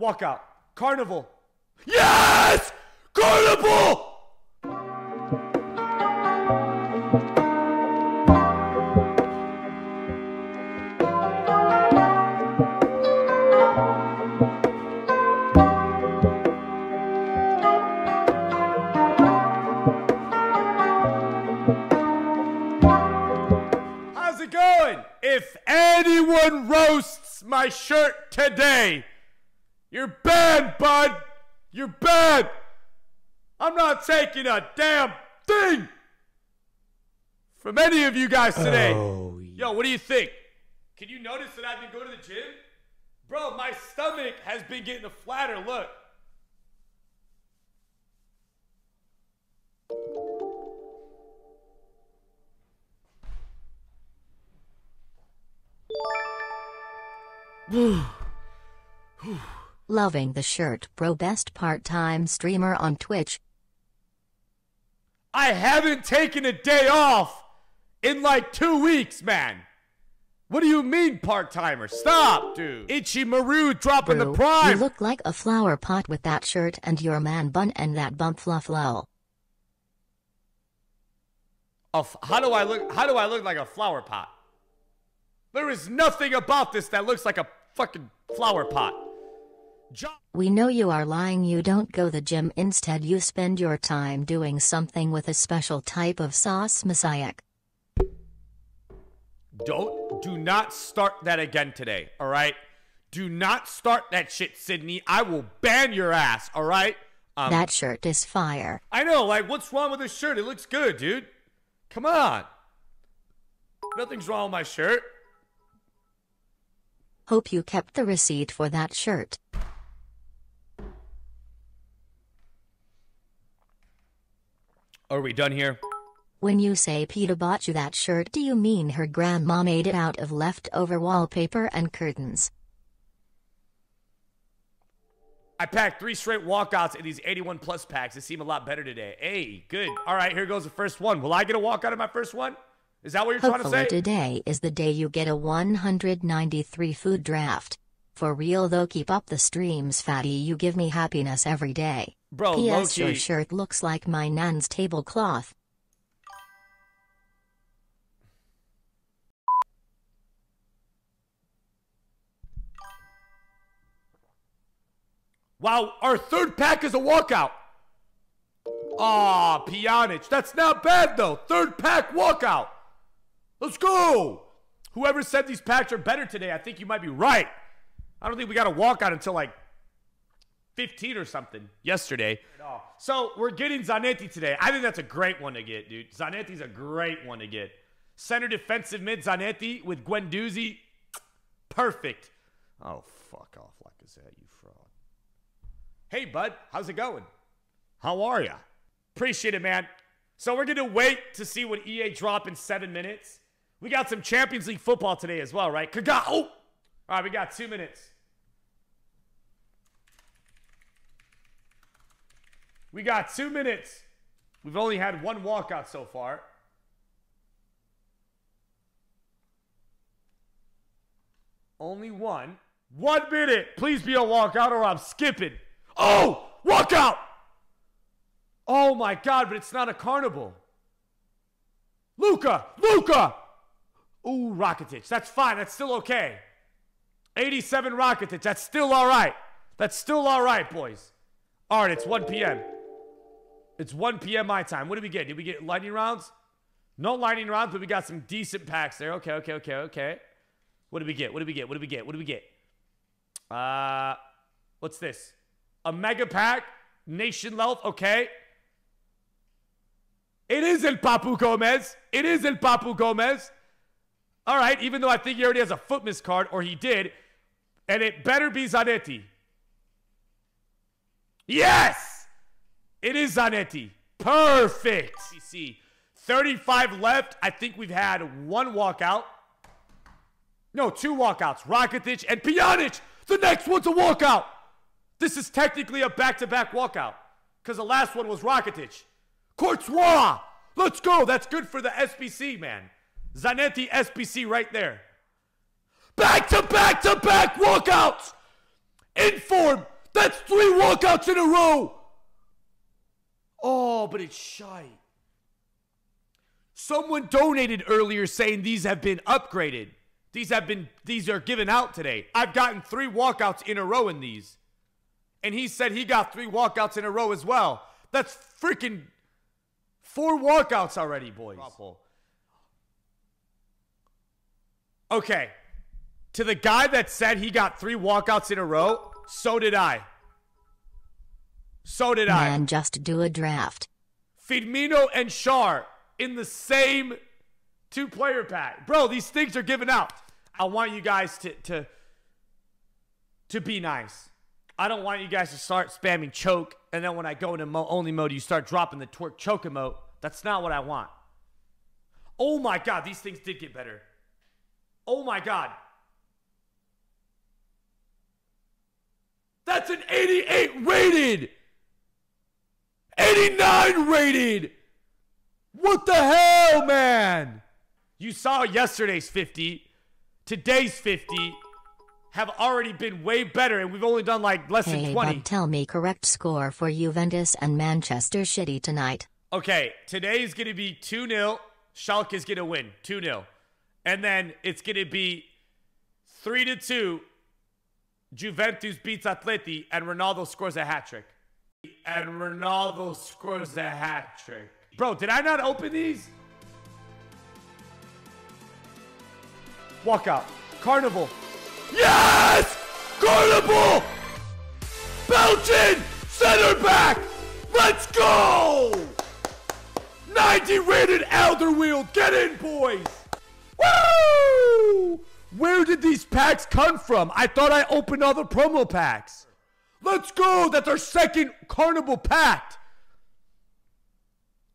Walk out. Carniball. Yes! Carniball! If anyone roasts my shirt today, you're banned, bud. You're banned. I'm not taking a damn thing from any of you guys today. Oh, yeah. Yo, what do you think? Can you notice that I've been going to the gym? Bro, my stomach has been getting a flatter look. Loving the shirt, bro. Best part-time streamer on Twitch. I haven't taken a day off in like 2 weeks, man. What do you mean, part-timer? Stop, dude. Ichimaru dropping the prime. You look like a flower pot with that shirt and your man bun and that bump fluff low. How do I look like a flower pot? There is nothing about this that looks like a fucking flower pot. We know you are lying. You don't go to the gym. Instead, you spend your time doing something with a special type of sauce, mosaic. Do not start that again today, all right? Do not start that shit, Sydney. I will ban your ass, all right? That shirt is fire. I know, like, what's wrong with this shirt? It looks good, dude. Come on. Nothing's wrong with my shirt. Hope you kept the receipt for that shirt. Are we done here? When you say Peter bought you that shirt, do you mean her grandma made it out of leftover wallpaper and curtains? I packed 3 straight walkouts in these 81 plus packs. It seemed a lot better today. Hey, good. All right, here goes the first one. Will I get a walkout in my first one? Is that what you're trying to say? Today is the day you get a 193 food draft. For real though, keep up the streams, fatty. You give me happiness every day. Bro, P.S. Your shirt looks like my nan's tablecloth. Wow, our third pack is a walkout. Aw, Pjanic. That's not bad though. Third pack walkout. Let's go! Whoever said these packs are better today, I think you might be right. I don't think we got a walkout until like 15 or something yesterday. So we're getting Zanetti today. I think that's a great one to get, dude. Zanetti's a great one to get. Center defensive mid Zanetti with Guendouzi. Perfect. Oh, fuck off like I said, you fraud. Hey, bud. How's it going? How are ya? Appreciate it, man. So we're going to wait to see what EA drop in 7 minutes. We got some Champions League football today as well, right? Kagao! Oh! All right, we got 2 minutes. We got 2 minutes. We've only had one walkout so far. Only one. 1 minute. Please be a walkout or I'm skipping. Oh! Walkout! Oh my God, but it's not a Carniball. Luca! Luca! Ooh, Rakitic. That's fine. That's still okay. 87 Rakitic. That's still all right. That's still all right, boys. All right, it's 1 p.m. It's 1 p.m. my time. What did we get? Did we get lightning rounds? No lightning rounds, but we got some decent packs there. Okay, okay, okay, okay. What did we get? What did we get? What did we get? What did we get? What's this? A mega pack? Nation Lealth? Okay. It is El Papu Gomez. It is El Papu Gomez. All right, even though I think he already has a foot miss card, or he did, and it better be Zanetti. Yes! It is Zanetti. Perfect. You see, 35 left. I think we've had one walkout. No, 2 walkouts. Rakitic and Pjanic. The next one's a walkout. This is technically a back-to-back walkout because the last one was Rakitic. Courtois! Let's go! That's good for the SBC, man. Zanetti SBC right there. Back-to-back-to-back walkouts! in form. That's 3 walkouts in a row. Oh, but it's shy. Someone donated earlier saying these have been upgraded. These are given out today. I've gotten 3 walkouts in a row in these. And he said he got 3 walkouts in a row as well. That's freaking 4 walkouts already, boys. Okay. To the guy that said he got 3 walkouts in a row, so did I. So did I. Man, just do a draft. Firmino and Char in the same 2-player pack. Bro, these things are given out. I want you guys to be nice. I don't want you guys to start spamming choke, and then when I go into only mode, you start dropping the twerk choke emote. That's not what I want. Oh my God, these things did get better. Oh my God. That's an 88 rated. 89 rated. What the hell, man? You saw yesterday's 50. Today's 50. Have already been way better, and we've only done like less than 20. Bob, tell me correct score for Juventus and Manchester City tonight. Okay, today's gonna be 2-0. Schalke's gonna win 2-0, and then it's gonna be 3-2. Juventus beats Atleti, and Ronaldo scores a hat trick. Bro, did I not open these? Walkout, Carniball. Yes! Carniball! Belgian center back! Let's go! 90 rated Alderweireld. Get in, boys! Woo! Where did these packs come from? I thought I opened all the promo packs. Let's go! That's our 2nd Carniball pack.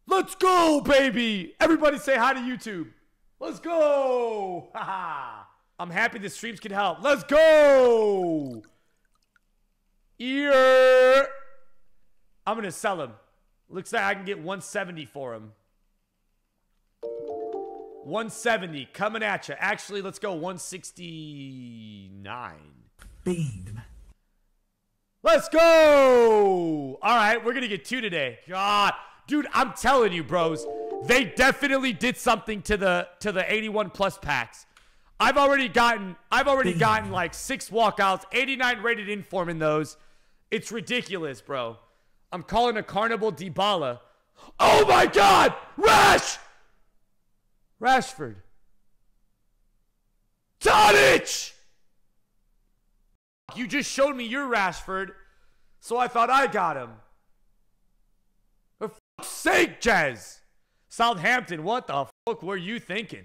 Let's go, baby! Everybody say hi to YouTube. Let's go! Haha! I'm happy the streams can help. Let's go! Ear. I'm gonna sell him. Looks like I can get 170 for him. 170 coming at you. Actually, let's go 169. Boom. Let's go! All right, we're gonna get 2 today. God, dude, I'm telling you, bros, they definitely did something to the 81 plus packs. I've already gotten like 6 walkouts, 89 rated inform in those. It's ridiculous, bro. I'm calling a Carniball Dybala. Oh my God! Rashford. Pjanic! You just showed me your Rashford, so I thought I got him. For fuck's sake, Jez! Southampton, what the fuck were you thinking?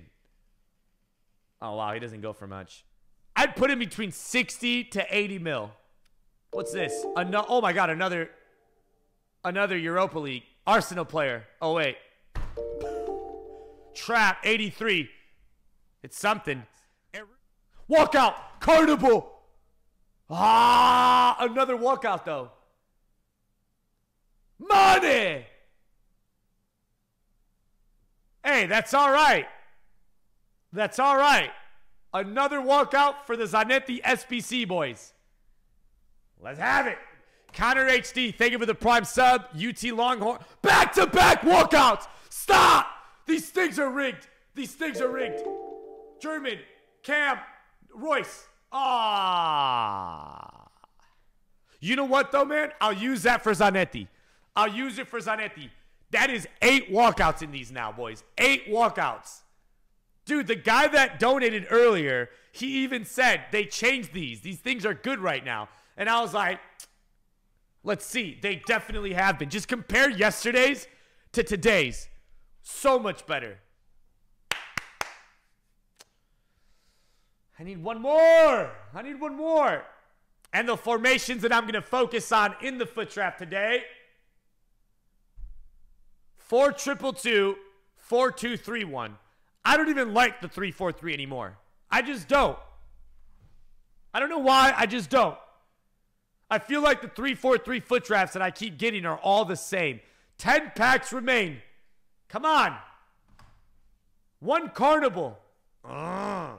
Oh, wow, he doesn't go for much. I'd put him between 60 to 80 mil. What's this? Oh, my God, another Europa League. Arsenal player. Oh, wait. Trap, 83. It's something. Walkout. Carnival. Ah, another walkout, though. Money. Hey, that's all right. That's all right. Another walkout for the Zanetti SBC boys. Let's have it. Connor HD, thank you for the prime sub. UT Longhorn. Back-to-back walkouts. Stop. These things are rigged. German, Cam, Royce. Ah. You know what, though, man? I'll use that for Zanetti. That is 8 walkouts in these now, boys. 8 walkouts. Dude, the guy that donated earlier, he even said they changed these. These things are good right now. And I was like, let's see. They definitely have been. Just compare yesterday's to today's. So much better. I need 1 more. And the formations that I'm going to focus on in the foot trap today. 4-2-2-2, 4-2-3-1. I don't even like the 3-4-3 anymore. I just don't. I don't know why. I just don't. I feel like the 3-4-3 foot drafts that I keep getting are all the same. 10 packs remain. Come on. 1 Carniball. Ugh.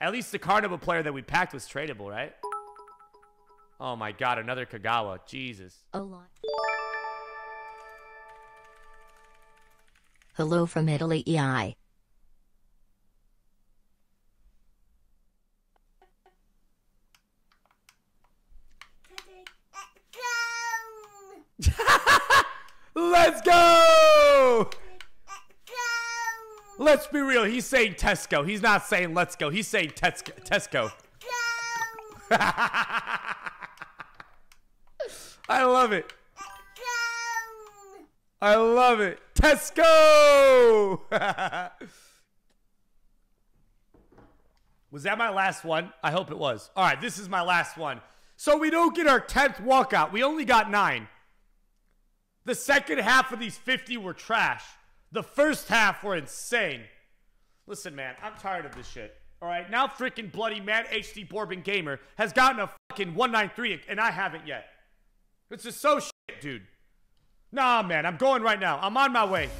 At least the Carniball player that we packed was tradable, right? Oh my God, another Kagawa. Jesus. A lot. Hello from Italy. EI. Let's go! Let's be real. He's saying Tesco. He's not saying let's go. He's saying Tesco. I love it. I love it. Tesco! Was that my last one? I hope it was. All right, this is my last one. So we don't get our 10th walkout. We only got 9. The second half of these 50 were trash. The first half were insane. Listen, man, I'm tired of this shit. All right, now freaking bloody Mad HD Bourbon Gamer has gotten a fucking 193, and I haven't yet. This is so shit, dude. Nah, man, I'm going right now. I'm on my way.